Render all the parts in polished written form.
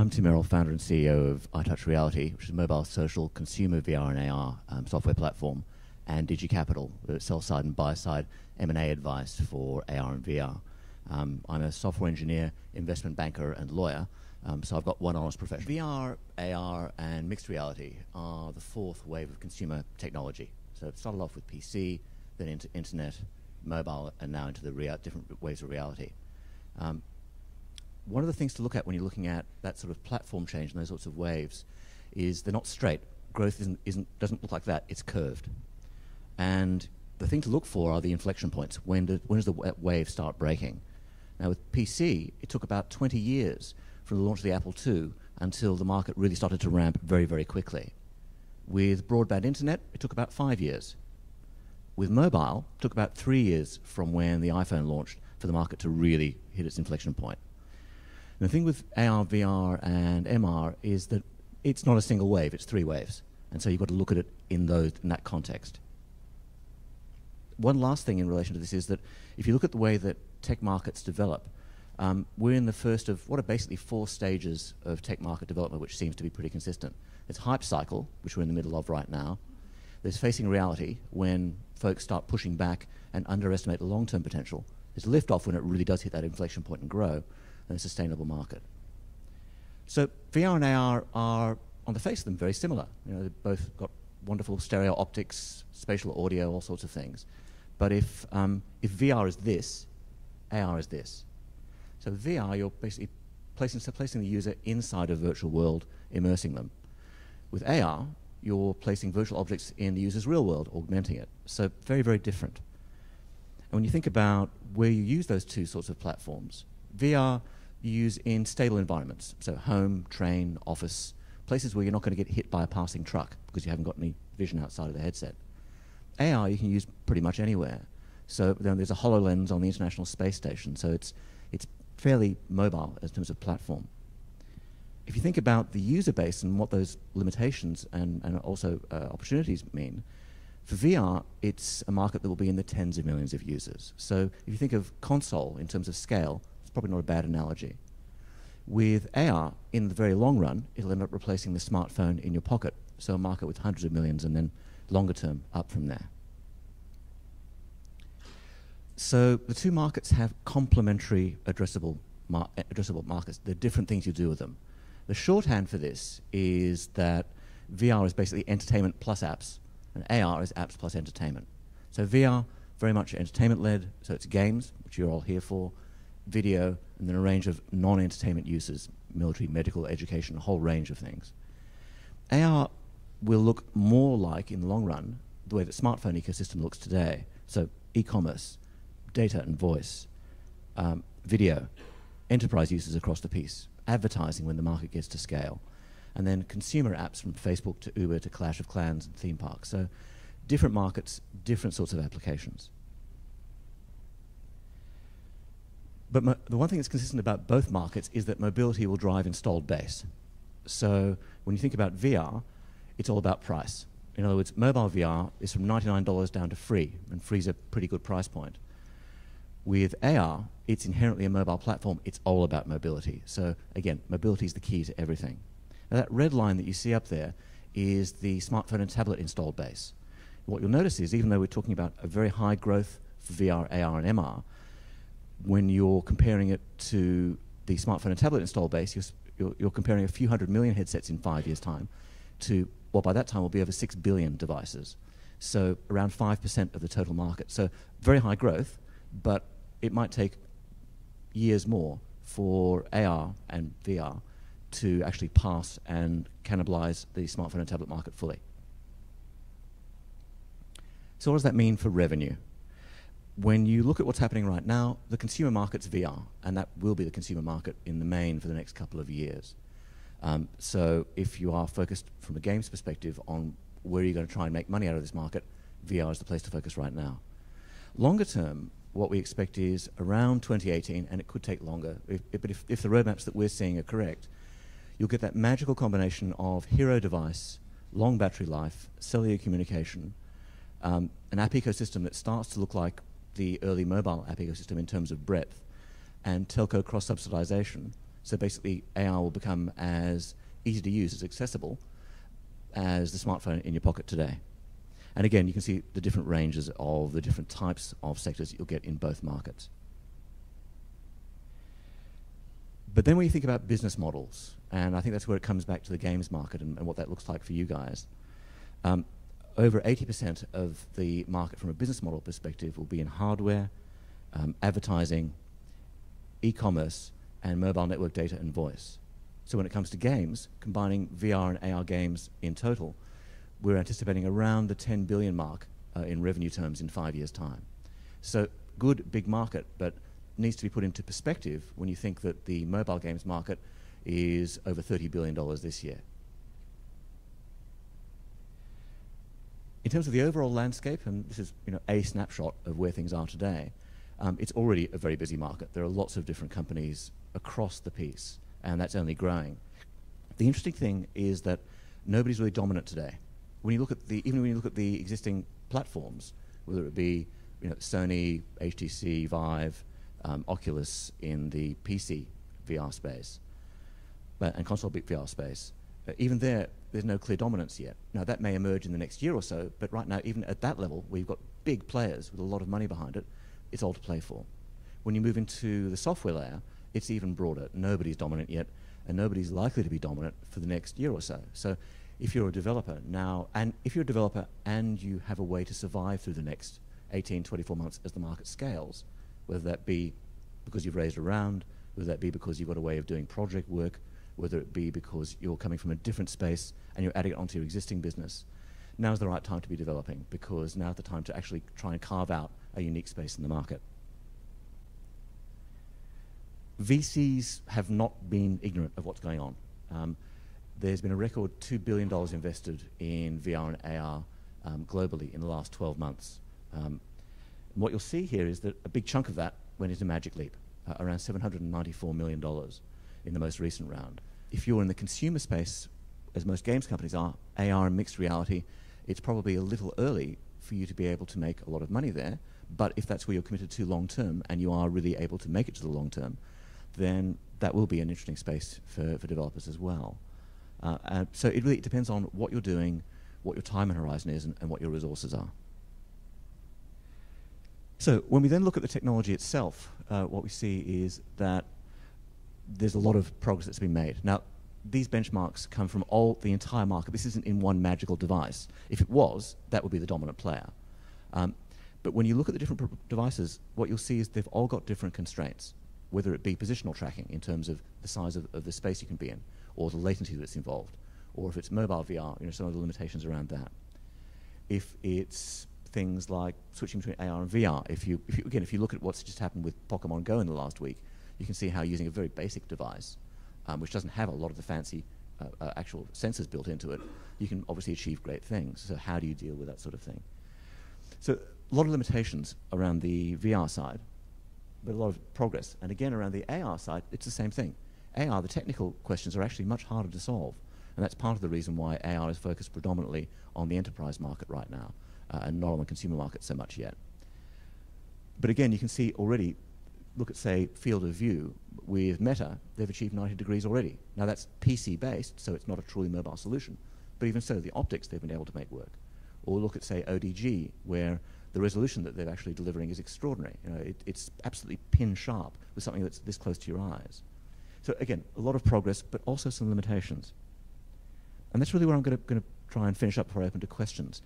I'm Tim Merel, founder and CEO of Eyetouch Reality, which is a mobile, social, consumer VR and AR software platform, and Digi-Capital, sell-side and buy-side M&A advice for AR and VR. I'm a software engineer, investment banker, and lawyer, so I've got one honest profession. VR, AR, and mixed reality are the fourth wave of consumer technology. So it started off with PC, then into internet, mobile, and now into the different ways of reality. One of the things to look at when you're looking at that sort of platform change and those sorts of waves is they're not straight. Growth doesn't look like that. It's curved. And the thing to look for are the inflection points. When does the wave start breaking? Now, with PC, it took about 20 years from the launch of the Apple II until the market really started to ramp very, very quickly. With broadband internet, it took about 5 years. With mobile, it took about 3 years from when the iPhone launched for the market to really hit its inflection point. The thing with AR, VR, and MR is that it's not a single wave, it's three waves. And so you've got to look at it in that context. One last thing in relation to this is that if you look at the way that tech markets develop, we're in the first of what are basically four stages of tech market development, which seems to be pretty consistent. There's hype cycle, which we're in the middle of right now. There's facing reality, when folks start pushing back and underestimate the long-term potential. There's liftoff when it really does hit that inflection point and grow. A sustainable market. So VR and AR are, on the face of them, very similar. You know, they've both got wonderful stereo optics, spatial audio, all sorts of things. But if VR is this, AR is this. So VR, you're basically placing the user inside a virtual world, immersing them. With AR, you're placing virtual objects in the user's real world, augmenting it. So very, very different. And when you think about where you use those two sorts of platforms, VR you use in stable environments, so home, train, office, places where you're not going to get hit by a passing truck because you haven't got any vision outside of the headset. AR you can use pretty much anywhere. So then there's a HoloLens on the International Space Station, so it's fairly mobile in terms of platform. If you think about the user base and what those limitations and also opportunities mean, for VR, it's a market that will be in the tens of millions of users. So if you think of console in terms of scale, probably not a bad analogy. With AR, in the very long run, it'll end up replacing the smartphone in your pocket, so a market with hundreds of millions and then longer term up from there. So the two markets have complementary addressable markets. There are different things you do with them. The shorthand for this is that VR is basically entertainment plus apps, and AR is apps plus entertainment. So VR, very much entertainment-led, so it's games, which you're all here for, video, and then a range of non-entertainment uses, military, medical, education, a whole range of things. AR will look more like, in the long run, the way the smartphone ecosystem looks today. So e-commerce, data and voice, video, enterprise uses across the piece, advertising when the market gets to scale, and then consumer apps from Facebook to Uber to Clash of Clans and theme parks. So different markets, different sorts of applications. But the one thing that's consistent about both markets is that mobility will drive installed base. So when you think about VR, it's all about price. In other words, mobile VR is from $99 down to free, and free's a pretty good price point. With AR, it's inherently a mobile platform. It's all about mobility. So again, mobility is the key to everything. Now that red line that you see up there is the smartphone and tablet installed base. What you'll notice is, even though we're talking about a very high growth for VR, AR, and MR, when you're comparing it to the smartphone and tablet install base, you're comparing a few hundred million headsets in 5 years' time to, well, by that time will be over 6 billion devices. So around 5% of the total market. So very high growth, but it might take years more for AR and VR to actually pass and cannibalize the smartphone and tablet market fully. So what does that mean for revenue? When you look at what's happening right now, the consumer market's VR, and that will be the consumer market in the main for the next couple of years. So if you are focused from a games perspective on where you're going to try and make money out of this market, VR is the place to focus right now. Longer term, what we expect is around 2018, and it could take longer, but if the roadmaps that we're seeing are correct, you'll get that magical combination of hero device, long battery life, cellular communication, an app ecosystem that starts to look like the early mobile app ecosystem in terms of breadth, and telco cross-subsidization, So basically, AR will become as easy to use, as accessible as the smartphone in your pocket today. And again, you can see the different ranges of the different types of sectors you'll get in both markets. But then when you think about business models, and I think that's where it comes back to the games market and what that looks like for you guys. Over 80% of the market from a business model perspective will be in hardware, advertising, e-commerce, and mobile network data and voice. So when it comes to games, combining VR and AR games in total, we're anticipating around the 10 billion mark in revenue terms in 5 years' time. So good, big market, but needs to be put into perspective when you think that the mobile games market is over $30 billion this year. In terms of the overall landscape, and this is a snapshot of where things are today, it's already a very busy market. There are lots of different companies across the piece, and that's only growing. The interesting thing is that nobody's really dominant today. When you look at the, even when you look at the existing platforms, whether it be Sony, HTC, Vive, Oculus in the PC VR space, and console VR space, even there's no clear dominance yet. Now, that may emerge in the next year or so, but right now, even at that level, where you've got big players with a lot of money behind it, it's all to play for. When you move into the software layer, it's even broader. Nobody's dominant yet, and nobody's likely to be dominant for the next year or so. So if you're a developer now, and if you're a developer and you have a way to survive through the next 18, 24 months as the market scales, whether that be because you've raised a round, whether that be because you've got a way of doing project work, whether it be because you're coming from a different space and you're adding it onto your existing business, now's the right time to be developing, because now's the time to actually try and carve out a unique space in the market. VCs have not been ignorant of what's going on. There's been a record $2 billion invested in VR and AR globally in the last 12 months. And what you'll see here is that a big chunk of that went into Magic Leap, around $794 million in the most recent round. If you're in the consumer space, as most games companies are, AR and mixed reality, it's probably a little early for you to be able to make a lot of money there. But if that's where you're committed to long term and you are really able to make it to the long term, then that will be an interesting space for developers as well. So it really depends on what you're doing, what your time and horizon is, and what your resources are. So when we then look at the technology itself, what we see is that there's a lot of progress that's been made. Now, these benchmarks come from the entire market. This isn't in one magical device. If it was, that would be the dominant player. But when you look at the different devices, what you'll see is they've all got different constraints, whether it be positional tracking in terms of the size of the space you can be in, or the latency that's involved, or if it's mobile VR, some of the limitations around that. If it's things like switching between AR and VR, if you look at what's just happened with Pokemon Go in the last week, you can see how using a very basic device, which doesn't have a lot of the fancy actual sensors built into it, you can obviously achieve great things. So how do you deal with that sort of thing? So a lot of limitations around the VR side, but a lot of progress. And again, around the AR side, it's the same thing. AR, the technical questions are actually much harder to solve. And that's part of the reason why AR is focused predominantly on the enterprise market right now, and not on the consumer market so much yet. But again, you can see already, look at, say, field of view with Meta, they've achieved 90 degrees already. Now, that's PC-based, so it's not a truly mobile solution. But even so, the optics they've been able to make work. Or look at, say, ODG, where the resolution that they're actually delivering is extraordinary. It's absolutely pin-sharp with something that's this close to your eyes. So again, a lot of progress, but also some limitations. And that's really where I'm going to try and finish up before I open to questions.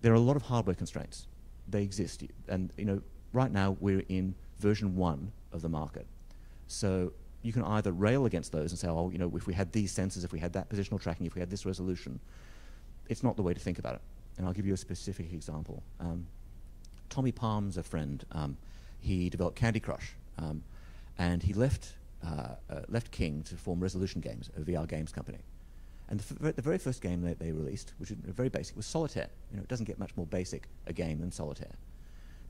There are a lot of hardware constraints. They exist. And right now, we're in version 1 of the market. So you can either rail against those and say, oh, if we had these sensors, if we had that positional tracking, if we had this resolution, it's not the way to think about it. And I'll give you a specific example. Tommy Palm's a friend. He developed Candy Crush, and he left King to form Resolution Games, a VR games company. And the very first game that they released, which is very basic, was Solitaire. It doesn't get much more basic a game than Solitaire.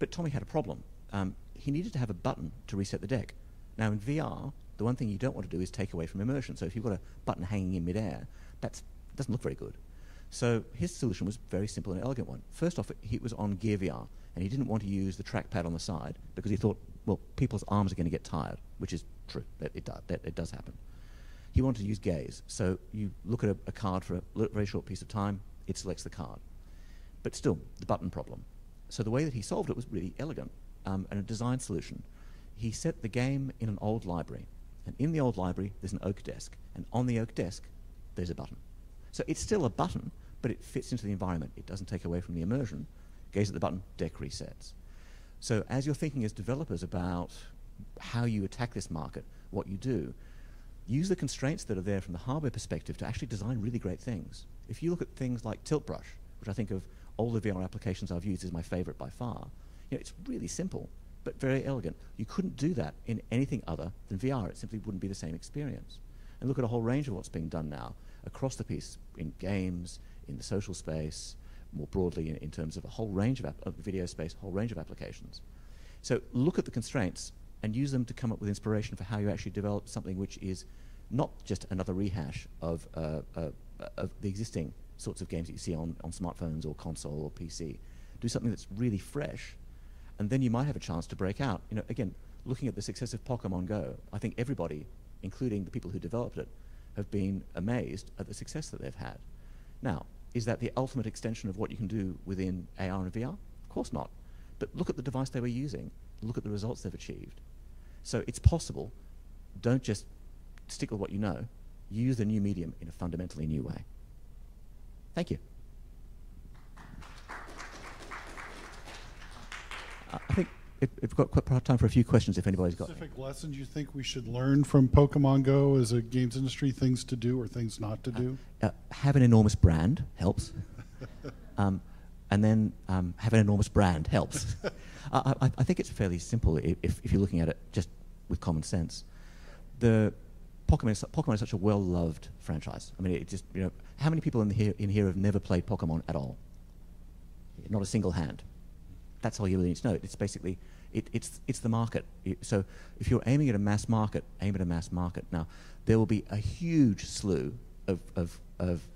But Tommy had a problem. He needed to have a button to reset the deck. Now, in VR, the one thing you don't want to do is take away from immersion. So if you've got a button hanging in midair, that doesn't look very good. So his solution was a very simple and elegant one. First off, he was on Gear VR, and he didn't want to use the trackpad on the side because he thought, well, people's arms are going to get tired, which is true. It does happen. He wanted to use gaze. So you look at a card for a very short piece of time, it selects the card. But still, the button problem. So the way that he solved it was really elegant and a design solution. He set the game in an old library. And in the old library, there's an oak desk. And on the oak desk, there's a button. So it's still a button, but it fits into the environment. It doesn't take away from the immersion. Gaze at the button, deck resets. So as you're thinking as developers about how you attack this market, what you do, use the constraints that are there from the hardware perspective to actually design really great things. If you look at things like Tilt Brush, which I think of all the VR applications I've used is my favorite by far, you know, it's really simple, but very elegant. You couldn't do that in anything other than VR. It simply wouldn't be the same experience. And look at a whole range of what's being done now across the piece, in games, in the social space, more broadly in terms of a whole range of video space, a whole range of applications. So look at the constraints and use them to come up with inspiration for how you actually develop something which is not just another rehash of the existing sorts of games that you see on smartphones or console or PC. Do something that's really fresh, and then you might have a chance to break out. You know, again, looking at the success of Pokemon Go, I think everybody, including the people who developed it, have been amazed at the success that they've had. Now, is that the ultimate extension of what you can do within AR and VR? Of course not. But look at the device they were using. Look at the results they've achieved. So it's possible. Don't just stick with what you know. Use the new medium in a fundamentally new way. Thank you. I think we've got quite time for a few questions if anybody's got specific lessons you think we should learn from Pokemon Go as a games industry, things to do or things not to do? Have an enormous brand helps. And then have an enormous brand helps. I think it's fairly simple if you're looking at it just with common sense. The Pokemon is such a well-loved franchise. I mean, it just, you know, how many people in here have never played Pokemon at all? Not a single hand. That's all you really need to know. It's basically, it's the market. So if you're aiming at a mass market, aim at a mass market. Now, there will be a huge slew of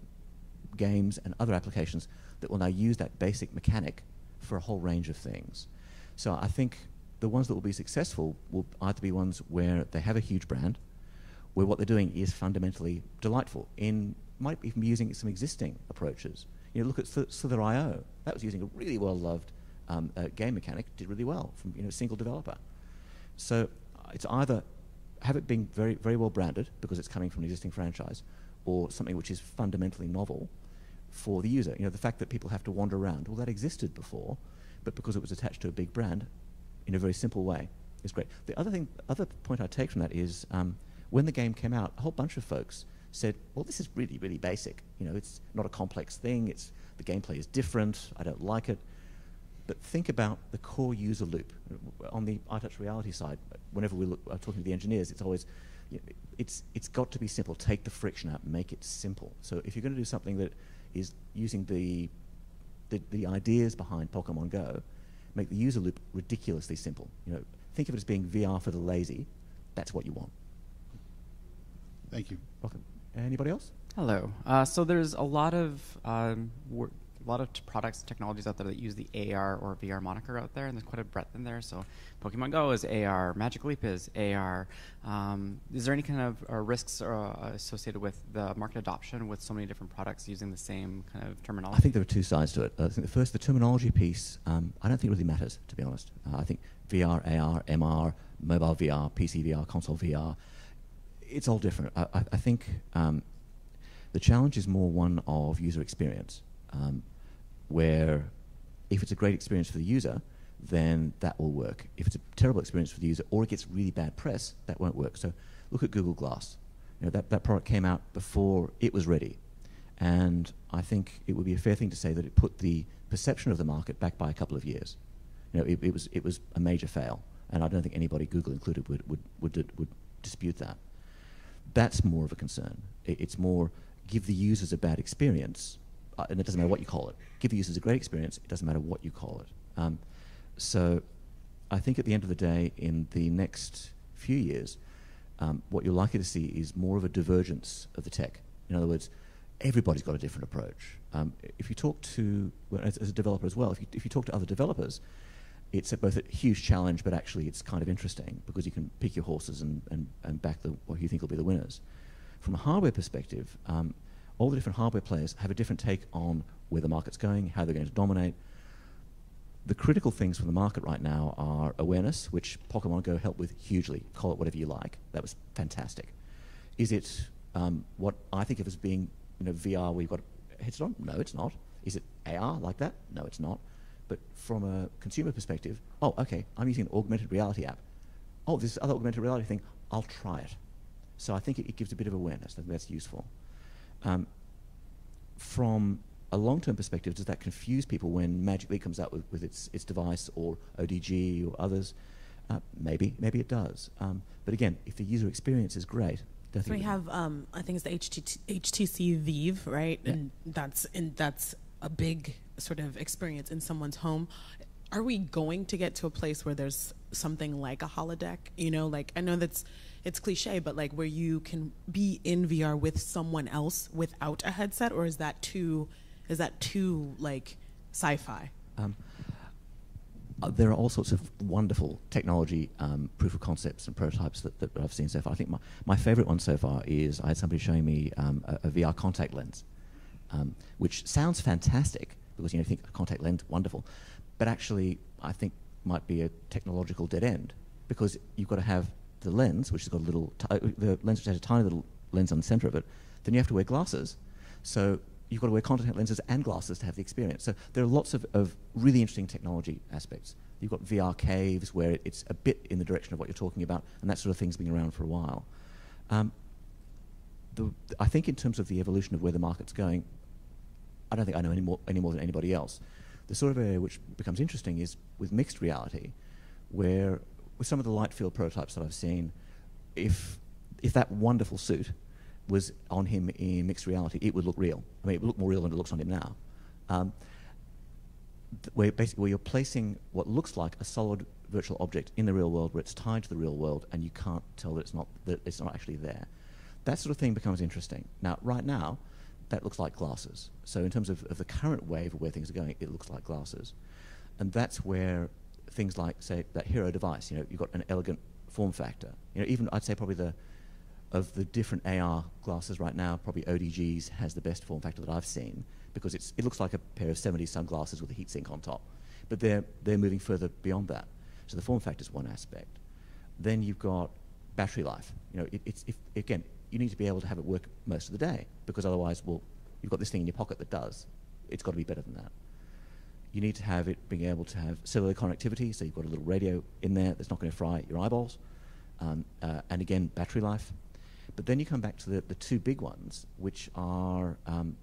games and other applications that will now use that basic mechanic for a whole range of things. So I think the ones that will be successful will either be ones where they have a huge brand, where what they're doing is fundamentally delightful, in might even be using some existing approaches. You know, look at Slither.io. That was using a really well-loved game mechanic, did really well from, you know, a single developer. So it's either have it being very, very well branded because it's coming from an existing franchise, or something which is fundamentally novel for the user. You know, the fact that people have to wander around, well, that existed before, but because it was attached to a big brand in a very simple way is great. The other thing, other point I take from that is when the game came out, a whole bunch of folks said, well, this is really, really basic. You know, it's not a complex thing. It's, the gameplay is different. I don't like it. But think about the core user loop. On the Eyetouch Reality side, whenever we are talking to the engineers, it's always, you know, it's got to be simple. Take the friction out, make it simple. So if you're going to do something that is using the ideas behind Pokemon Go, make the user loop ridiculously simple. You know, think of it as being VR for the lazy. That's what you want. Thank you. Welcome. Anybody else? Hello. So there's a lot of products and technologies out there that use the AR or VR moniker out there, and there's quite a breadth in there. So Pokemon Go is AR, Magic Leap is AR. Is there any kind of risks associated with the market adoption with so many different products using the same kind of terminology? I think there are two sides to it. I think the first, the terminology piece, I don't think it really matters, to be honest. I think VR, AR, MR, mobile VR, PC VR, console VR, it's all different. I think the challenge is more one of user experience, where if it's a great experience for the user, then that will work. If it's a terrible experience for the user, or it gets really bad press, that won't work. So look at Google Glass. You know, that product came out before it was ready. And I think it would be a fair thing to say that it put the perception of the market back by a couple of years. You know, it was a major fail. And I don't think anybody, Google included, would dispute that. That's more of a concern. It's more give the users a bad experience, and it doesn't matter what you call it. Give the users a great experience, it doesn't matter what you call it. So I think at the end of the day, in the next few years, what you're likely to see is more of a divergence of the tech. In other words, everybody's got a different approach. If you talk to, well, as a developer as well, if you talk to other developers, it's both a huge challenge, but actually it's kind of interesting because you can pick your horses and back what you think will be the winners. From a hardware perspective, all the different hardware players have a different take on where the market's going, how they're going to dominate. The critical things for the market right now are awareness, which Pokemon Go helped with hugely. Call it whatever you like. That was fantastic. Is it what I think of as being, you know, VR where you've got heads on? No, it's not. Is it AR like that? No, it's not. But from a consumer perspective, oh, okay, I'm using an augmented reality app. Oh, this other augmented reality thing, I'll try it. So I think it gives a bit of awareness. I think that's useful. From a long-term perspective, does that confuse people when Magic Leap comes out with its device or ODG or others? Maybe it does. But again, if the user experience is great, don't think we have. I think it's the HTC Vive, right? Yeah. And that's a big sort of experience in someone's home. Are we going to get to a place where there's something like a holodeck? You know, like I know that's. It's cliche, but like where you can be in VR with someone else without a headset, or is that too like sci-fi? There are all sorts of wonderful technology proof of concepts and prototypes that I've seen so far. I think my favorite one so far is I had somebody showing me a VR contact lens, which sounds fantastic because, you know, you think contact lens, wonderful, but actually I think might be a technological dead end because you've got to have the lens, which has got a little, the lens which has a tiny little lens on the center of it, then you have to wear glasses. So you've got to wear contact lenses and glasses to have the experience. So there are lots of really interesting technology aspects. You've got VR caves where it's a bit in the direction of what you're talking about, and that sort of thing's been around for a while. I think in terms of the evolution of where the market's going, I don't think I know any more than anybody else. The sort of area which becomes interesting is with mixed reality, where with some of the light field prototypes that I've seen, if that wonderful suit was on him in mixed reality, it would look real. I mean, it would look more real than it looks on him now. Where you're placing what looks like a solid virtual object in the real world, where it's tied to the real world, and you can't tell that it's not actually there. That sort of thing becomes interesting. Now, right now, that looks like glasses. So in terms of the current wave of where things are going, it looks like glasses, and that's where things like, say, that Hero device, you know, you've got an elegant form factor. You know, even I'd say probably of the different AR glasses right now, probably ODG's has the best form factor that I've seen because it looks like a pair of 70s sunglasses with a heatsink on top. But they're moving further beyond that. So the form factor is one aspect. Then you've got battery life. You know, again, you need to be able to have it work most of the day because otherwise, well, you've got this thing in your pocket that does. It's got to be better than that. You need to have it being able to have cellular connectivity, so you've got a little radio in there that's not going to fry your eyeballs. And again, battery life. But then you come back to the two big ones, which are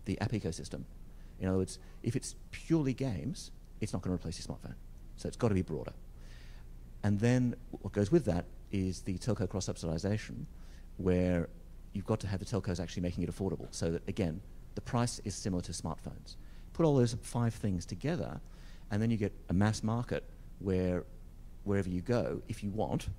the app ecosystem. In other words, if it's purely games, it's not going to replace your smartphone. So it's got to be broader. And then what goes with that is the telco cross-subsidization, where you've got to have the telcos actually making it affordable, so that, again, the price is similar to smartphones. Put all those five things together, and then you get a mass market where wherever you go, if you want,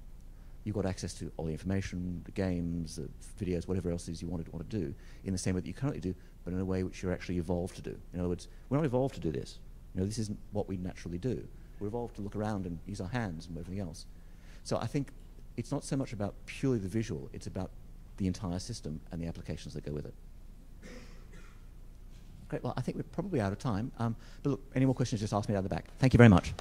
you've got access to all the information, the games, the videos, whatever else it is you want to do, in the same way that you currently do, but in a way which you're actually evolved to do. In other words, we're not evolved to do this. You know, this isn't what we naturally do. We're evolved to look around and use our hands and everything else. So I think it's not so much about purely the visual, it's about the entire system and the applications that go with it. Great. Well, I think we're probably out of time. But look, any more questions, just ask me down the back. Thank you very much.